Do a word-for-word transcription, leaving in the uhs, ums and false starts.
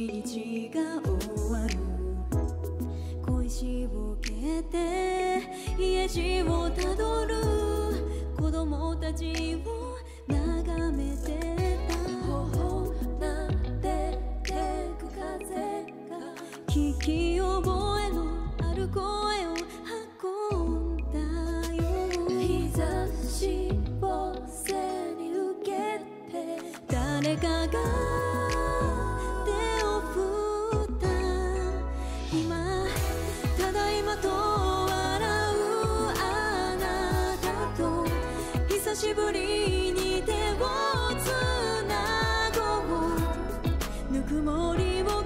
日が終わる。恋しぼけて家路をたどる子供たちを眺めてた。頬なでてく風が聞き覚えのある声を運んだよ。日差しを背に受けて誰かが久しぶりに手をつなごう。ぬくもりを